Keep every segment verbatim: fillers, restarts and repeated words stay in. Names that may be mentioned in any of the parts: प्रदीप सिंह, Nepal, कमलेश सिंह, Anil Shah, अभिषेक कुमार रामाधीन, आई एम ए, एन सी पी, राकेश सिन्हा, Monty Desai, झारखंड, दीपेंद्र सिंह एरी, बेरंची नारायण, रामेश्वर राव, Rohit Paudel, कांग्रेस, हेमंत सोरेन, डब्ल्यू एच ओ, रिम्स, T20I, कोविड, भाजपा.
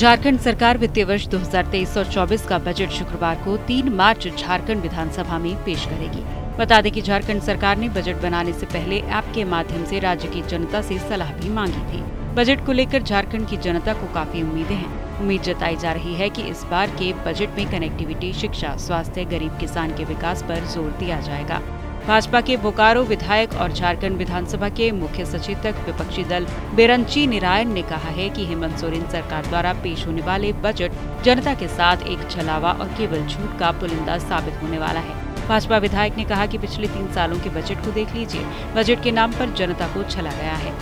झारखंड सरकार वित्तीय वर्ष दो हजार तेईस चौबीस का बजट शुक्रवार को तीन मार्च झारखंड विधानसभा में पेश करेगी। बता दें कि झारखंड सरकार ने बजट बनाने से पहले ऐप के माध्यम से राज्य की जनता से सलाह भी मांगी थी। बजट को लेकर झारखंड की जनता को काफी उम्मीदें हैं। उम्मीद जताई जा रही है कि इस बार के बजट में कनेक्टिविटी, शिक्षा, स्वास्थ्य, गरीब किसान के विकास पर जोर दिया जाएगा। भाजपा के बोकारो विधायक और झारखंड विधानसभा के मुख्य सचेतक विपक्षी दल बेरंची नारायण ने कहा है कि हेमंत सोरेन सरकार द्वारा पेश होने वाले बजट जनता के साथ एक छलावा और केवल झूठ का पुलिंदा साबित होने वाला है। भाजपा विधायक ने कहा कि पिछले तीन सालों के बजट को देख लीजिए, बजट के नाम पर जनता को छला गया है।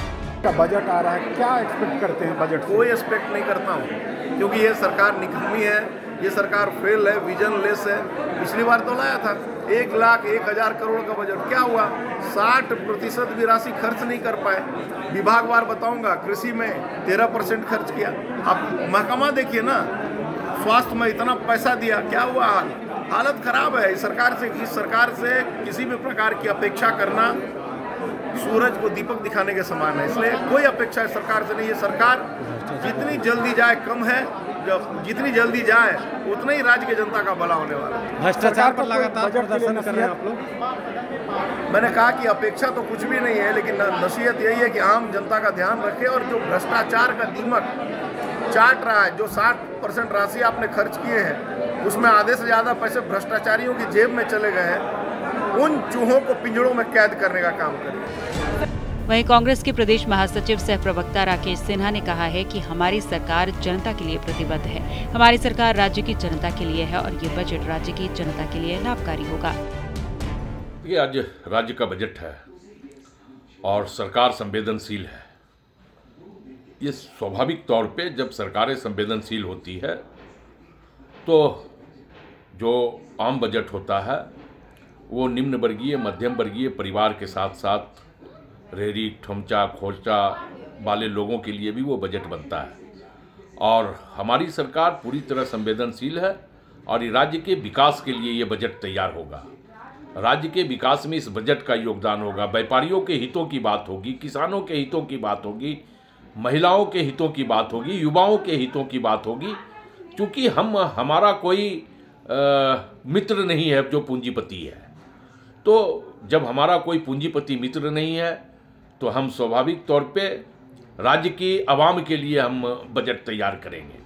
बजट आ रहा है, क्या एक्सपेक्ट करते हैं? बजट कोई एक्सपेक्ट नहीं करता हूँ, क्योंकि ये सरकार निकम्मी है, ये सरकार फेल है, विजनलेस है। पिछली बार तो लाया था एक लाख एक हज़ार करोड़ का बजट, क्या हुआ? साठ प्रतिशत भी राशि खर्च नहीं कर पाए। विभागवार बताऊंगा, कृषि में तेरह परसेंट खर्च किया। आप महकमा देखिए ना, स्वास्थ्य में इतना पैसा दिया, क्या हुआ? हाल हालत खराब है। इस सरकार से इस सरकार से किसी भी प्रकार की अपेक्षा करना सूरज को दीपक दिखाने के समान है, इसलिए कोई अपेक्षा इस सरकार से नहीं है। सरकार जितनी जल्दी जाए कम है, जितनी जल्दी जाए उतना ही राज्य की जनता का भला होने वाला है। भ्रष्टाचार पर लगातार प्रदर्शन कर रहे हैं आप लोग। मैंने कहा कि अपेक्षा तो कुछ भी नहीं है, लेकिन नसीहत यही है कि आम जनता का ध्यान रखें और जो भ्रष्टाचार का दीमक चाट रहा है, जो साठ परसेंट राशि आपने खर्च किए हैं, उसमें आधे से ज़्यादा पैसे भ्रष्टाचारियों की जेब में चले गए हैं, उन चूहों को पिंजड़ों में कैद करने का काम करें। वहीं कांग्रेस के प्रदेश महासचिव सह प्रवक्ता राकेश सिन्हा ने कहा है कि हमारी सरकार जनता के लिए प्रतिबद्ध है, हमारी सरकार राज्य की जनता के लिए है और ये बजट राज्य की जनता के लिए लाभकारी होगा। ये आज राज्य का बजट है और सरकार संवेदनशील है। ये स्वाभाविक तौर पे जब सरकारें संवेदनशील होती है तो जो आम बजट होता है वो निम्न वर्गीय, मध्यम वर्गीय परिवार के साथ साथ रेहड़ी, ठुमचा, खोलचा वाले लोगों के लिए भी वो बजट बनता है। और हमारी सरकार पूरी तरह संवेदनशील है और ये राज्य के विकास के लिए ये बजट तैयार होगा। राज्य के विकास में इस बजट का योगदान होगा। व्यापारियों के हितों की बात होगी, किसानों के हितों की बात होगी, महिलाओं के हितों की बात होगी, युवाओं के हितों की बात होगी। क्योंकि हम हमारा कोई आ, मित्र नहीं है जो पूंजीपति है, तो जब हमारा कोई पूंजीपति मित्र नहीं है तो हम स्वाभाविक तौर पे राज्य की आवाम के लिए हम बजट तैयार करेंगे।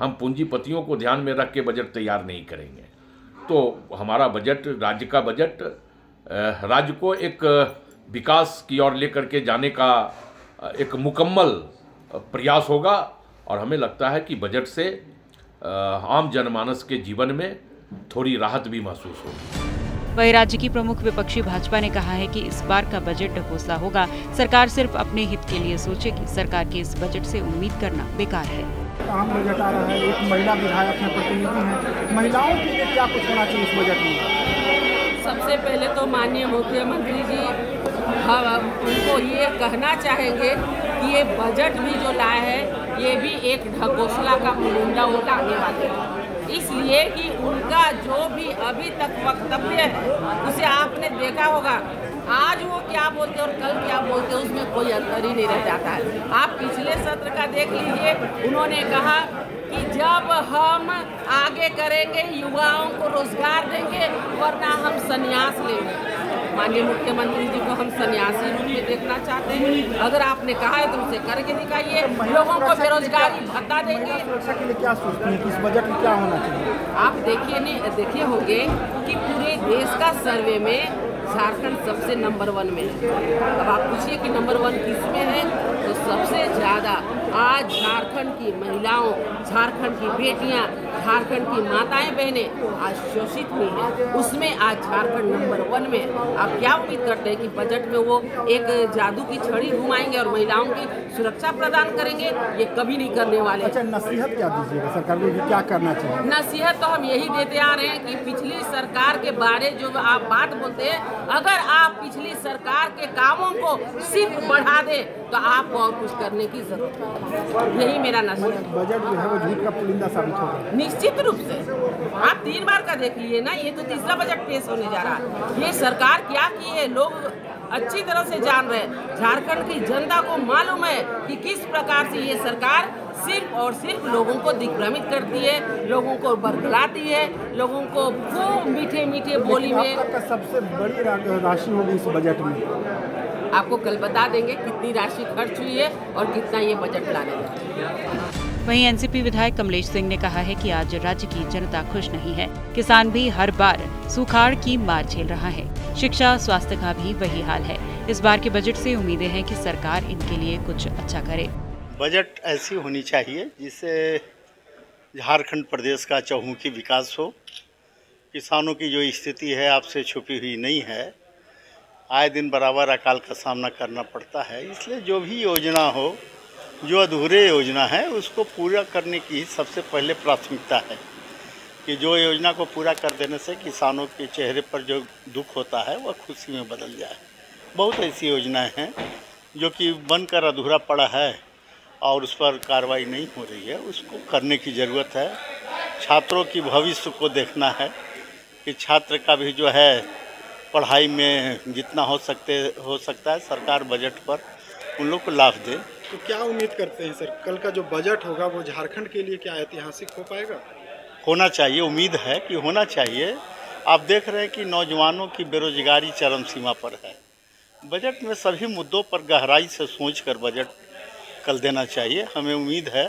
हम पूंजीपतियों को ध्यान में रख के बजट तैयार नहीं करेंगे। तो हमारा बजट, राज्य का बजट, राज्य को एक विकास की ओर लेकर के जाने का एक मुकम्मल प्रयास होगा और हमें लगता है कि बजट से आम जनमानस के जीवन में थोड़ी राहत भी महसूस होगी। वहीं राज्य की प्रमुख विपक्षी भाजपा ने कहा है कि इस बार का बजट ढकोसला होगा, सरकार सिर्फ अपने हित के लिए सोचेगी, सरकार के इस बजट से उम्मीद करना बेकार है। आम बजट आ रहा है, एक महिला विधायक अपने प्रतिनिधि हैं, महिलाओं के लिए क्या कुछ होना चाहिए इस बजट में? सबसे पहले तो माननीय मुख्यमंत्री जी, हम उनको ये कहना चाहेंगे कि ये बजट भी जो लाया है ये भी एक ढकोसला का पुलिंदा उठाने वाले हैं, इसलिए कि उनका जो भी अभी तक वक्तव्य है उसे आपने देखा होगा, आज वो क्या बोलते और कल क्या बोलते उसमें कोई अंतर ही नहीं रह जाता है। आप पिछले सत्र का देख लीजिए, उन्होंने कहा कि जब हम आगे करेंगे, युवाओं को रोजगार देंगे, वरना हम संन्यास लेंगे। माननीय मुख्यमंत्री जी को हम सन्यासी रूप में देखना चाहते हैं। अगर आपने कहा है तो उसे करके दिखाइए। लोगों को बेरोजगारी भत्ता देंगे। सुरक्षा के लिए क्या सोचते हैं, इस बजट में क्या होना चाहिए? आप देखिए नहीं देखिए होंगे कि पूरे देश का सर्वे में झारखंड सबसे नंबर वन में है। अब आप पूछिए कि नंबर वन किस में है, तो सबसे ज़्यादा आज झारखंड की महिलाओं, झारखंड की बेटियां, झारखंड की माताएं बहनें आज शोषित में हैं, उसमें आज झारखंड नंबर वन में है। आप क्या उम्मीद करते हैं कि बजट में वो एक जादू की छड़ी घुमाएंगे और महिलाओं की सुरक्षा प्रदान करेंगे? ये कभी नहीं करने वाले। अच्छा, नसीहत क्या दीजिएगा सरकार को, क्या करना चाहिए? नसीहत तो हम यही देते आ रहे हैं कि पिछली सरकार के बारे जो आप बात बोलते हैं, अगर आप पिछली सरकार के कामों को सिर्फ बढ़ा दें तो आपको और कुछ करने की जरूरत, यही मेरा नसीहत। बजट जो है वो झूठ का पुलिंदा साबित होगा निश्चित रूप से। आप तीन बार का देख लिए ना, ये तो तीसरा बजट पेश होने जा रहा है। ये सरकार क्या किए, लोग अच्छी तरह से जान रहे। झारखंड की जनता को मालूम है कि किस प्रकार से ये सरकार सिर्फ और सिर्फ लोगों को दिग्भ्रमित करती है, लोगों को बरगलाती है, लोगों को खूब मीठे मीठे बोली में। आपका सबसे बड़ी राशि होगी इस बजट में, आपको कल बता देंगे कितनी राशि खर्च हुई है और कितना ये बजट लाने का। वहीं एन सी पी विधायक कमलेश सिंह ने कहा है कि आज राज्य की जनता खुश नहीं है, किसान भी हर बार सुखाड़ की मार झेल रहा है, शिक्षा स्वास्थ्य का भी वही हाल है। इस बार के बजट से उम्मीदें हैं कि सरकार इनके लिए कुछ अच्छा करे। बजट ऐसी होनी चाहिए जिससे झारखंड प्रदेश का चहुमुखी विकास हो। किसानों की जो स्थिति है आपसे छुपी हुई नहीं है, आए दिन बराबर अकाल का सामना करना पड़ता है, इसलिए जो भी योजना हो, जो अधूरे योजना है उसको पूरा करने की सबसे पहले प्राथमिकता है कि जो योजना को पूरा कर देने से किसानों के चेहरे पर जो दुख होता है वह खुशी में बदल जाए। बहुत ऐसी योजनाएँ हैं जो कि बनकर अधूरा पड़ा है और उस पर कार्रवाई नहीं हो रही है, उसको करने की ज़रूरत है। छात्रों की भविष्य को देखना है कि छात्र का भी जो है पढ़ाई में जितना हो सकते हो सकता है सरकार बजट पर उन लोग को लाभ दे। तो क्या उम्मीद करते हैं सर, कल का जो बजट होगा वो झारखंड के लिए क्या ऐतिहासिक हो पाएगा? होना चाहिए, उम्मीद है कि होना चाहिए। आप देख रहे हैं कि नौजवानों की बेरोजगारी चरम सीमा पर है। बजट में सभी मुद्दों पर गहराई से सोच कर बजट कल देना चाहिए। हमें उम्मीद है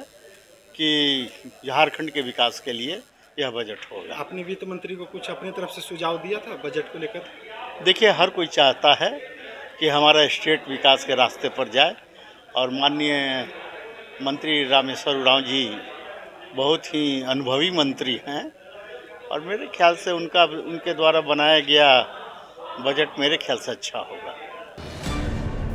कि झारखंड के विकास के लिए यह बजट होगा। आपने वित्त मंत्री को कुछ अपनी तरफ से सुझाव दिया था बजट को लेकर? देखिए, हर कोई चाहता है कि हमारा स्टेट विकास के रास्ते पर जाए और माननीय मंत्री रामेश्वर राव जी बहुत ही अनुभवी मंत्री हैं और मेरे ख्याल से उनका उनके द्वारा बनाया गया बजट मेरे ख्याल से अच्छा होगा।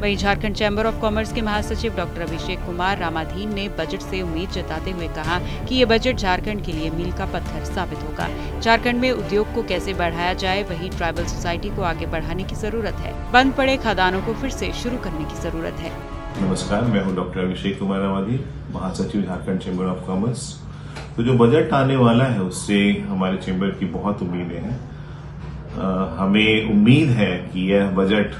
वहीं झारखंड चैम्बर ऑफ कॉमर्स के महासचिव डॉक्टर अभिषेक कुमार रामाधीन ने बजट से उम्मीद जताते हुए कहा कि ये बजट झारखंड के लिए मील का पत्थर साबित होगा। झारखंड में उद्योग को कैसे बढ़ाया जाए, वहीं ट्राइबल सोसाइटी को आगे बढ़ाने की जरूरत है, बंद पड़े खदानों को फिर से शुरू करने की जरूरत है। नमस्कार, मैं हूँ डॉक्टर अभिषेक कुमार रामाधीन, महासचिव झारखण्ड चैम्बर ऑफ कॉमर्स। तो जो बजट आने वाला है उससे हमारे चैम्बर की बहुत उम्मीदें हैं। हमें उम्मीद है कि यह बजट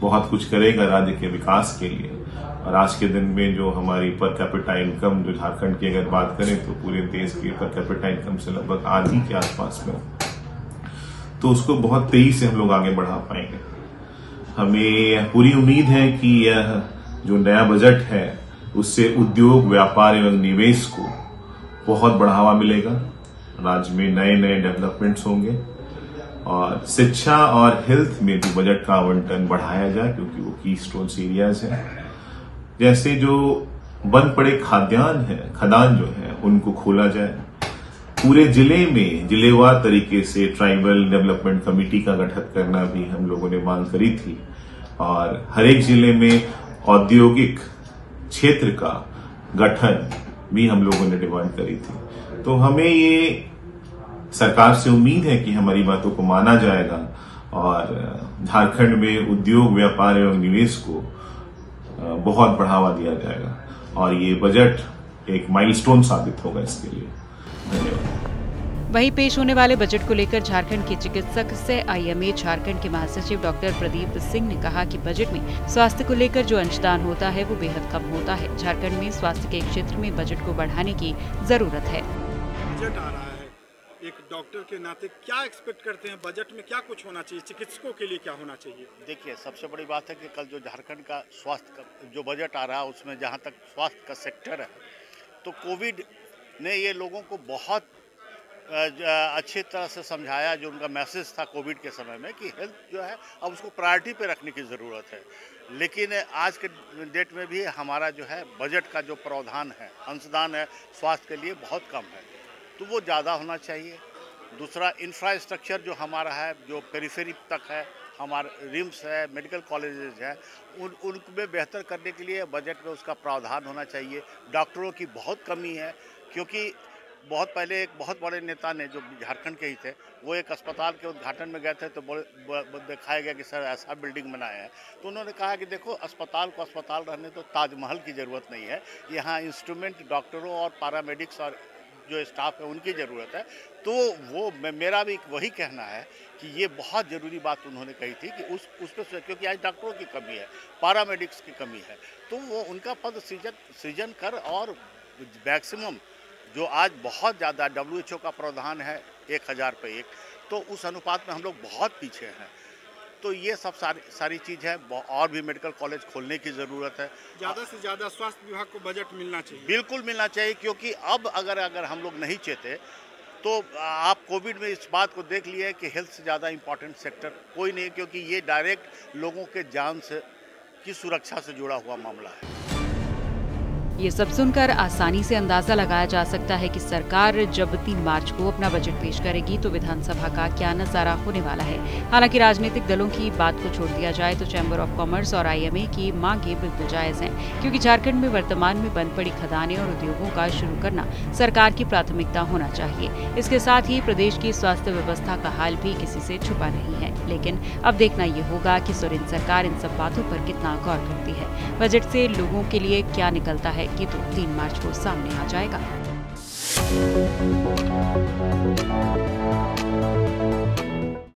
बहुत कुछ करेगा राज्य के विकास के लिए। और आज के दिन में जो हमारी पर कैपिटा इनकम जो झारखंड की अगर बात करें तो पूरे देश की पर कैपिटा इनकम से लगभग आधी के आसपास में, तो उसको बहुत तेजी से हम लोग आगे बढ़ा पाएंगे। हमें पूरी उम्मीद है कि यह जो नया बजट है उससे उद्योग, व्यापार एवं निवेश को बहुत बढ़ावा मिलेगा, राज्य में नए नए डेवलपमेंट्स होंगे और शिक्षा और हेल्थ में भी बजट का आवंटन बढ़ाया जाए क्योंकि वो की स्टोन सीरियाज है। जैसे जो बंद पड़े खाद्यान्न है, खदान जो है उनको खोला जाए। पूरे जिले में जिलेवार तरीके से ट्राइबल डेवलपमेंट कमेटी का गठन करना भी हम लोगों ने मांग करी थी और हर एक जिले में औद्योगिक क्षेत्र का गठन भी हम लोगों ने डिमांड करी थी। तो हमें ये सरकार से उम्मीद है कि हमारी बातों को माना जाएगा और झारखंड में उद्योग, व्यापार एवं निवेश को बहुत बढ़ावा दिया जाएगा और ये बजट एक माइलस्टोन साबित होगा इसके लिए। धन्यवाद। वहीं पेश होने वाले बजट को लेकर झारखंड के चिकित्सक सह आई एम ए झारखंड के महासचिव डॉक्टर प्रदीप सिंह ने कहा कि बजट में स्वास्थ्य को लेकर जो अंशदान होता है वो बेहद कम होता है। झारखंड में स्वास्थ्य के क्षेत्र में बजट को बढ़ाने की जरूरत है। एक डॉक्टर के नाते क्या एक्सपेक्ट करते हैं, बजट में क्या कुछ होना चाहिए, चिकित्सकों के लिए क्या होना चाहिए? देखिए, सबसे बड़ी बात है कि कल जो झारखंड का स्वास्थ्य का जो बजट आ रहा है उसमें जहां तक स्वास्थ्य का सेक्टर है तो कोविड ने ये लोगों को बहुत अच्छी तरह से समझाया। जो उनका मैसेज था कोविड के समय में कि हेल्थ जो है अब उसको प्रायोरिटी पे रखने की ज़रूरत है। लेकिन आज के डेट में भी हमारा जो है बजट का जो प्रावधान है, अंशदान है स्वास्थ्य के लिए बहुत कम है, तो वो ज़्यादा होना चाहिए। दूसरा, इंफ्रास्ट्रक्चर जो हमारा है, जो पेरीफेरी तक है, हमारे रिम्स है, मेडिकल कॉलेजेस हैं, उन उनमें बेहतर करने के लिए बजट में उसका प्रावधान होना चाहिए। डॉक्टरों की बहुत कमी है क्योंकि बहुत पहले एक बहुत बड़े नेता ने जो झारखंड के ही थे वो एक अस्पताल के उद्घाटन में गए थे तो बोले दिखाया गया कि सर ऐसा बिल्डिंग बनाया है तो उन्होंने कहा कि देखो अस्पताल को अस्पताल रहने तो ताजमहल की ज़रूरत नहीं है, यहाँ इंस्ट्रूमेंट डॉक्टरों और पैरामेडिक्स और जो स्टाफ है उनकी ज़रूरत है। तो वो मेरा भी वही कहना है कि ये बहुत ज़रूरी बात उन्होंने कही थी कि उस उस पर, क्योंकि आज डॉक्टरों की कमी है, पैरामेडिक्स की कमी है, तो वो उनका पद सृजन सृजन कर और मैक्सिमम जो आज बहुत ज़्यादा डब्ल्यू एच ओ का प्रावधान है एक हज़ार पे एक, तो उस अनुपात में हम लोग बहुत पीछे हैं। तो ये सब सारी सारी चीज़ है। और भी मेडिकल कॉलेज खोलने की ज़रूरत है, ज़्यादा से ज़्यादा स्वास्थ्य विभाग को बजट मिलना चाहिए, बिल्कुल मिलना चाहिए, क्योंकि अब अगर अगर हम लोग नहीं चेते तो आप कोविड में इस बात को देख लिए कि हेल्थ से ज़्यादा इम्पोर्टेंट सेक्टर कोई नहीं, क्योंकि ये डायरेक्ट लोगों के जान से की सुरक्षा से जुड़ा हुआ मामला है। ये सब सुनकर आसानी से अंदाजा लगाया जा सकता है कि सरकार जब तीन मार्च को अपना बजट पेश करेगी तो विधानसभा का क्या नजारा होने वाला है। हालांकि राजनीतिक दलों की बात को छोड़ दिया जाए तो चैम्बर ऑफ कॉमर्स और आई एम ए की मांगे बिल्कुल जायज हैं, क्योंकि झारखंड में वर्तमान में बंद पड़ी खदानें और उद्योगों का शुरू करना सरकार की प्राथमिकता होना चाहिए। इसके साथ ही प्रदेश की स्वास्थ्य व्यवस्था का हाल भी किसी से छुपा नहीं है। लेकिन अब देखना ये होगा कि सोरेन सरकार इन सब बातों पर कितना गौर करती है। बजट से लोगों के लिए क्या निकलता है कि तो तीन मार्च को सामने आ जाएगा।